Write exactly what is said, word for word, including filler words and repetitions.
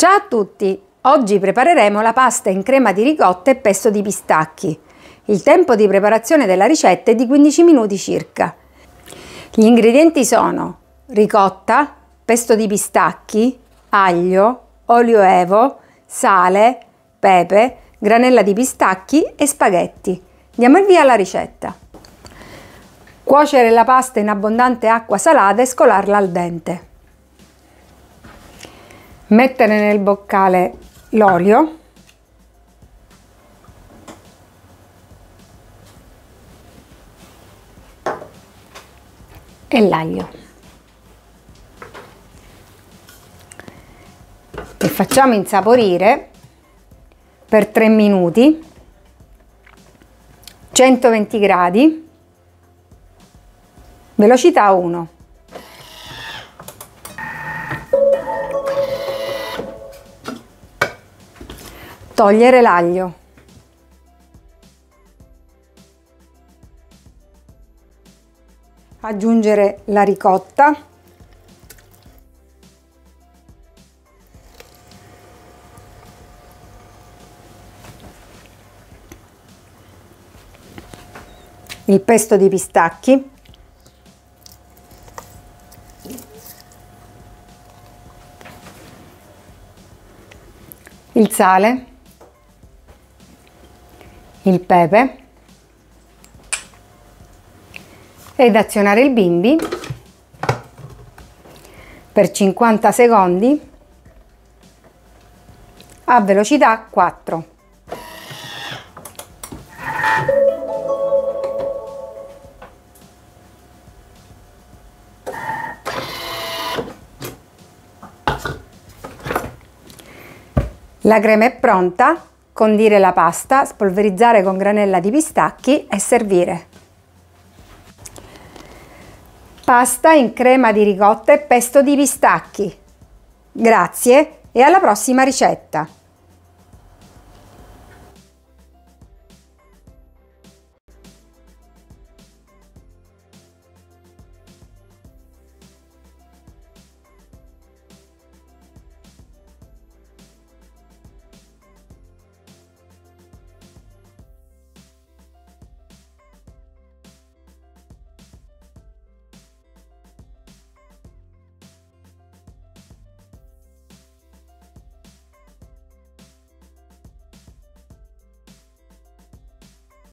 Ciao a tutti! Oggi prepareremo la pasta in crema di ricotta e pesto di pistacchi. Il tempo di preparazione della ricetta è di quindici minuti circa. Gli ingredienti sono ricotta, pesto di pistacchi, aglio, olio evo, sale, pepe, granella di pistacchi e spaghetti. Andiamo il via alla ricetta. Cuocere la pasta in abbondante acqua salata e scolarla al dente. Mettere nel boccale l'olio, e l'aglio. E facciamo insaporire per tre minuti, centoventi gradi, velocità uno. Togliere l'aglio. Aggiungere la ricotta. Il pesto di pistacchi. Il sale. Il pepe ed azionare il bimby per cinquanta secondi a velocità quattro. La crema è pronta. Condire la pasta, spolverizzare con granella di pistacchi e servire. Pasta in crema di ricotta e pesto di pistacchi. Grazie e alla prossima ricetta!